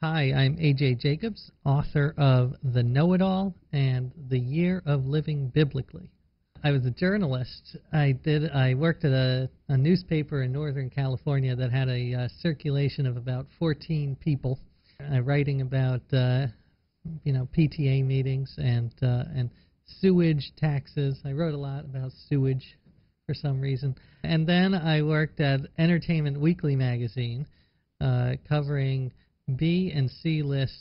Hi, I'm A.J. Jacobs, author of The Know-It-All and The Year of Living Biblically. I was a journalist. I worked at a newspaper in Northern California that had a circulation of about 14 people, writing about PTA meetings and sewage taxes. I wrote a lot about sewage for some reason. And then I worked at Entertainment Weekly magazine, covering B and C list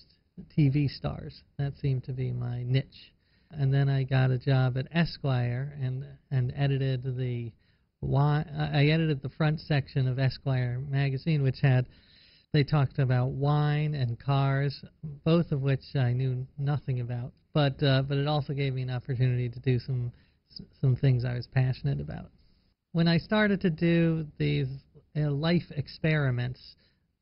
TV stars. That seemed to be my niche. And then I got a job at Esquire and edited the front section of Esquire magazine, which they talked about wine and cars, both of which I knew nothing about. But it also gave me an opportunity to do some things I was passionate about. When I started to do these life experiments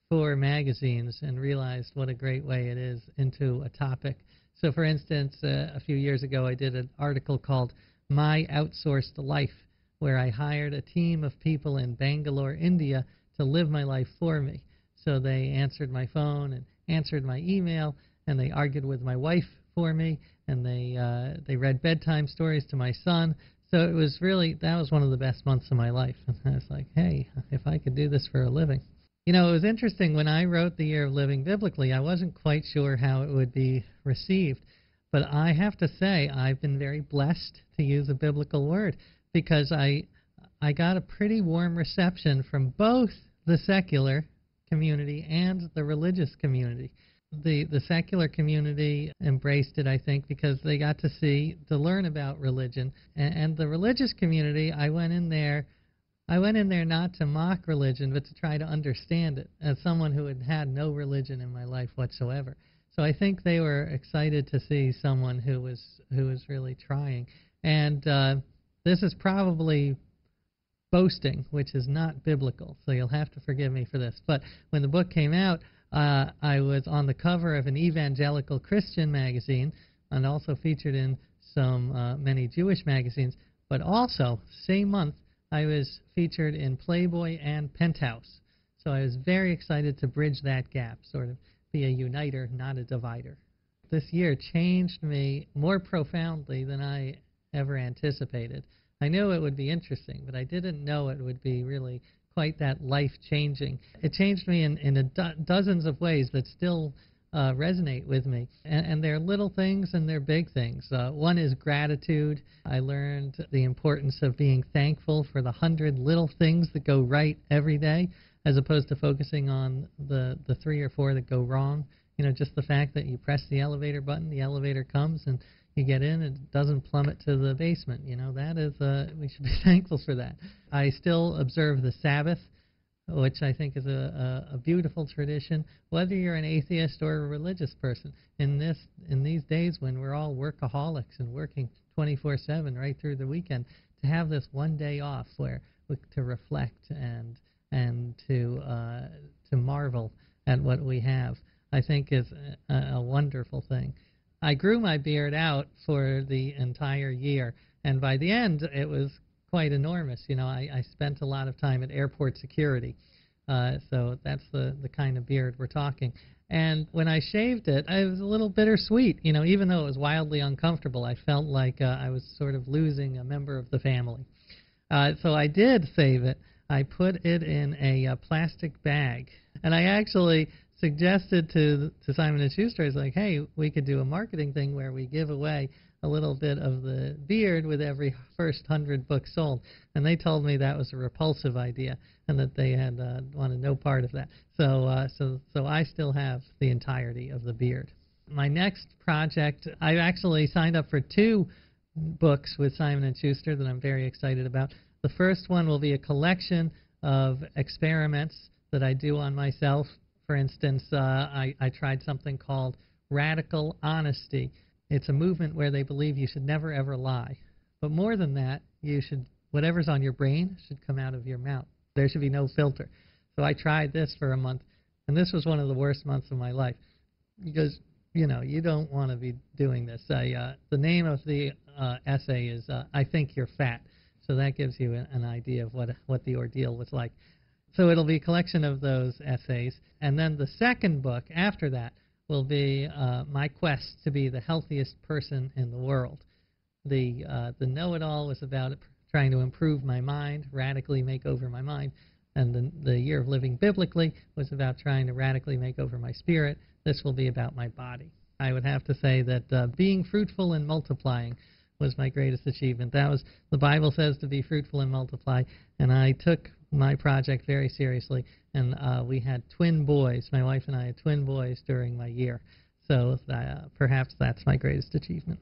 for magazines and realized what a great way it is into a topic. So for instance, a few years ago I did an article called My Outsourced Life, where I hired a team of people in Bangalore, India to live my life for me. So they answered my phone and answered my email, and they argued with my wife for me, and they read bedtime stories to my son. So it was really, that was one of the best months of my life. And I was like, hey, if I could do this for a living. You know, it was interesting, when I wrote The Year of Living Biblically, I wasn't quite sure how it would be received. But I have to say, I've been very blessed, to use a biblical word, because I got a pretty warm reception from both the secular community and the religious community. The secular community embraced it, I think, because they got to learn about religion. And the religious community, I went in there not to mock religion, but to try to understand it, as someone who had had no religion in my life whatsoever. So I think they were excited to see someone who was really trying. And this is probably boasting, which is not biblical, so you'll have to forgive me for this. But when the book came out, I was on the cover of an evangelical Christian magazine, and also featured in many Jewish magazines. But also, same month, I was featured in Playboy and Penthouse. So I was very excited to bridge that gap, sort of be a uniter, not a divider. This year changed me more profoundly than I ever anticipated. I knew it would be interesting, but I didn't know it would be really quite that life-changing. It changed me in dozens of ways that still resonate with me. And they're little things and they're big things. One is gratitude. I learned the importance of being thankful for the 100 little things that go right every day, as opposed to focusing on the 3 or 4 that go wrong. You know, just the fact that you press the elevator button, the elevator comes, and you get in and it doesn't plummet to the basement. You know, that is, we should be thankful for that. I still observe the Sabbath, which I think is a beautiful tradition, whether you're an atheist or a religious person. In these days when we're all workaholics and working 24/7 right through the weekend, to have this one day off where to reflect and to marvel at what we have, I think is a wonderful thing. I grew my beard out for the entire year, and by the end it was quite enormous. You know, I spent a lot of time at airport security, so that's the kind of beard we're talking. And when I shaved it, I was a little bittersweet. You know, even though it was wildly uncomfortable, I felt like I was sort of losing a member of the family. So I did save it. I put it in a plastic bag, and I actually suggested to Simon & Schuster, I was like, hey, we could do a marketing thing where we give away a little bit of the beard with every first 100 books sold. And they told me that was a repulsive idea and that they had wanted no part of that. So I still have the entirety of the beard. My next project, I've actually signed up for 2 books with Simon & Schuster that I'm very excited about. The first one will be a collection of experiments that I do on myself. For instance, I tried something called Radical Honesty. It's a movement where they believe you should never, ever lie. But more than that, whatever's on your brain should come out of your mouth. There should be no filter. So I tried this for a month, and this was one of the worst months of my life. Because, you know, you don't want to be doing this. The name of the essay is I Think You're Fat. So that gives you an idea of what the ordeal was like. So it'll be a collection of those essays. And then the second book after that will be my quest to be the healthiest person in the world. The Know-It-All was about trying to improve my mind, radically make over my mind. And the Year of Living Biblically was about trying to radically make over my spirit. This will be about my body. I would have to say that being fruitful and multiplying was my greatest achievement. That was, the Bible says to be fruitful and multiply, and I took my project very seriously, and we had twin boys. My wife and I had twin boys during my year, so perhaps that's my greatest achievement.